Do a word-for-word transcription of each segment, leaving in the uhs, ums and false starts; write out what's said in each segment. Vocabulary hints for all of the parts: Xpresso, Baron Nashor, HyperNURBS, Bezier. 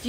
Do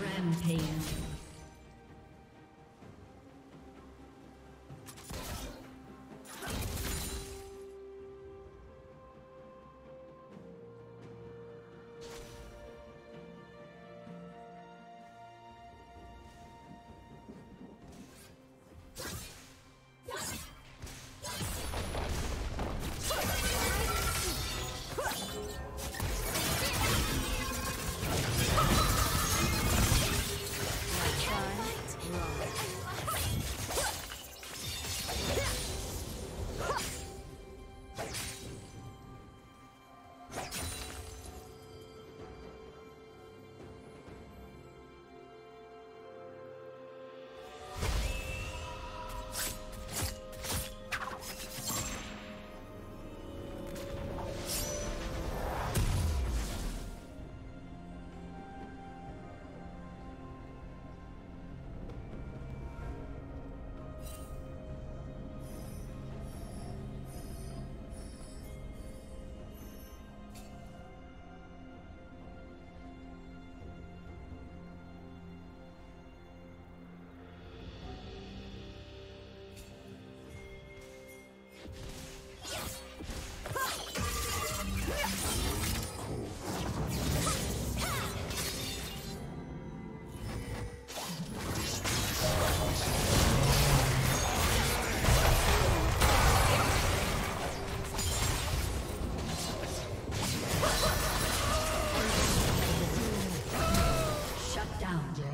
Rampage. Around it.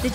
Did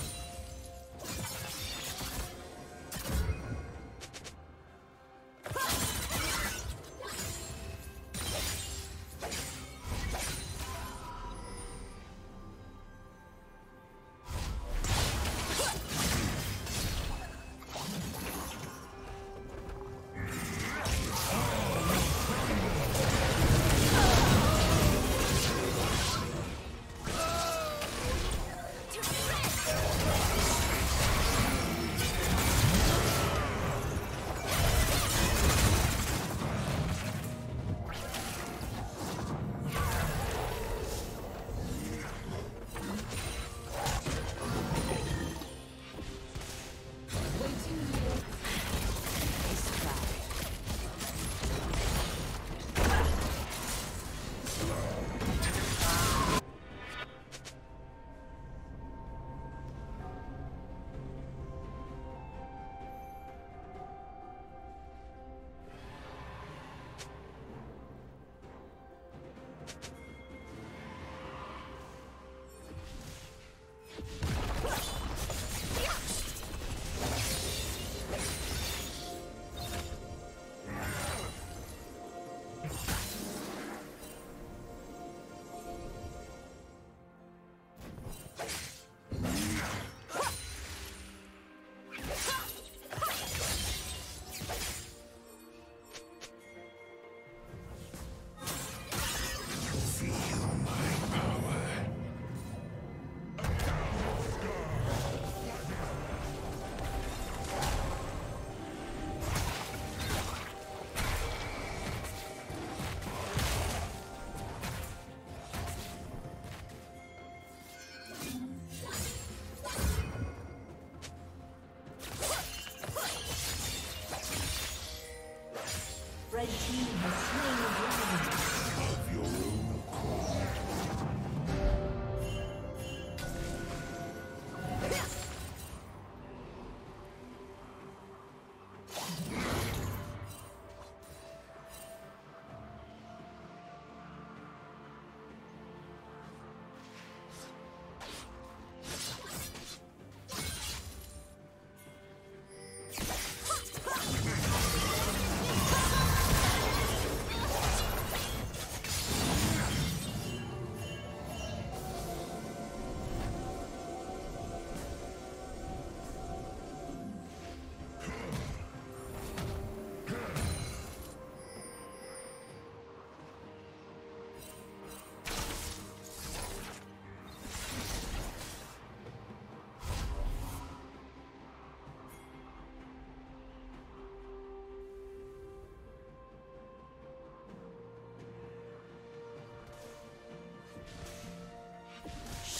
Red team has slain the dragon. Of your own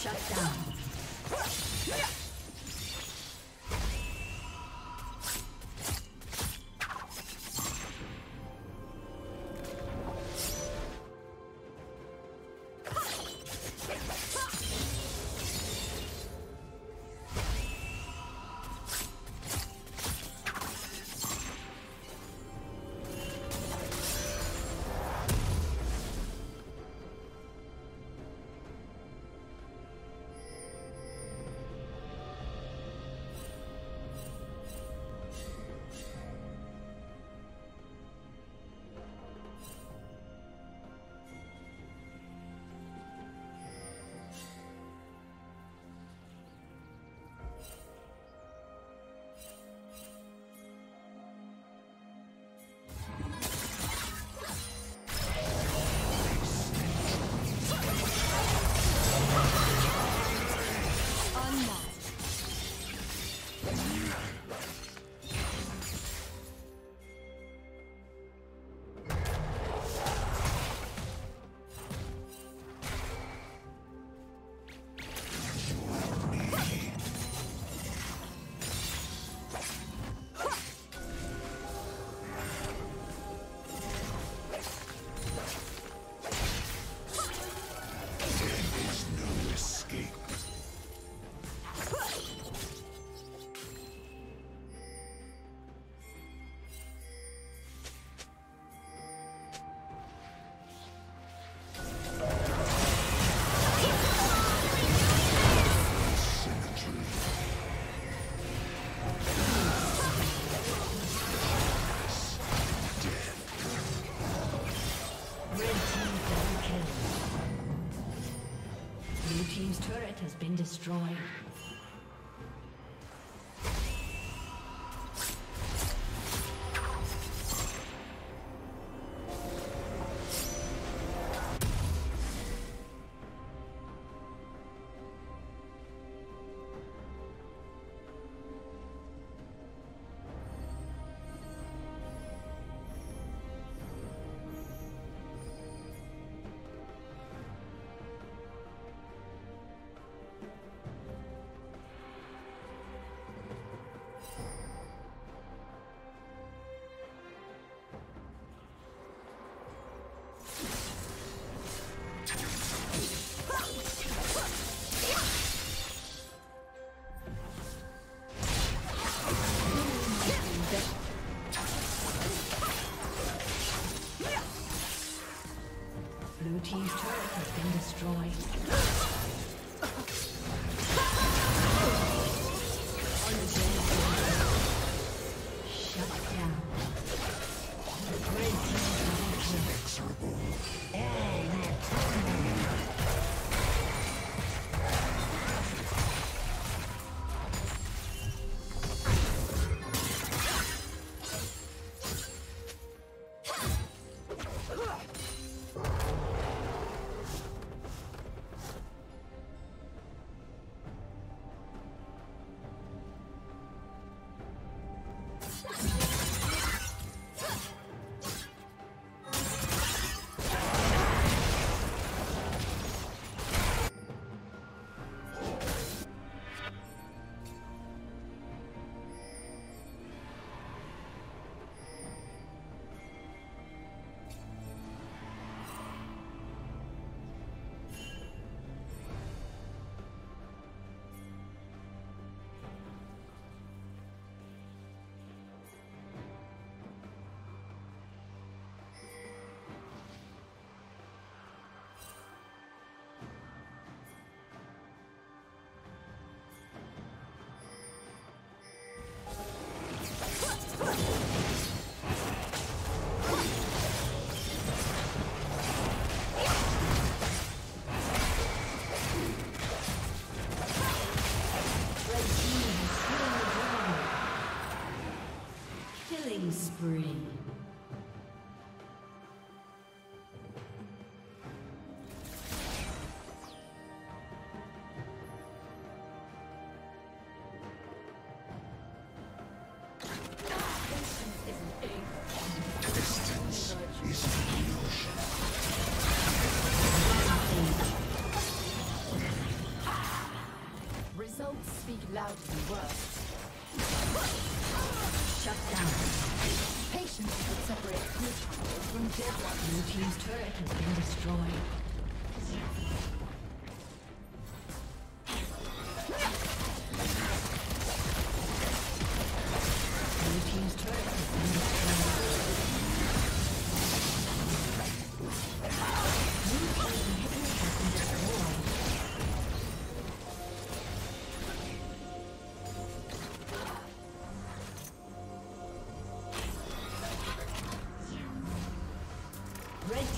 shut down. team's turret has been destroyed. Team's turret has been destroyed. Shut down. The great team is inexorable. Spree. Results speak louder than words. Shut down. Patience could separate good trouble from deadlock. Blue team's turret has been destroyed. Blue team's turret has been destroyed. Blue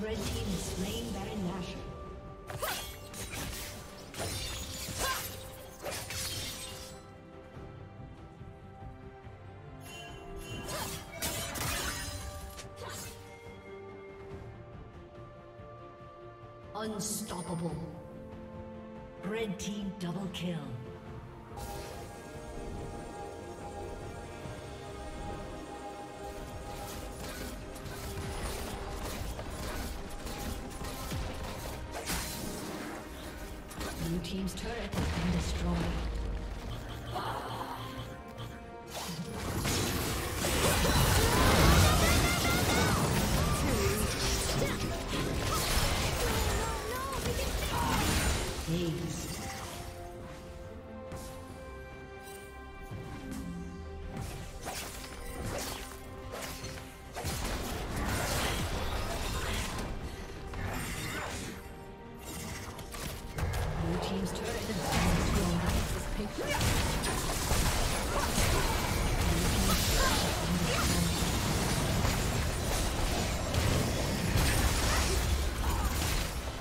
Red team is slain Baron Nashor. Unstoppable. Red team double kill. Blue team's turret has been destroyed.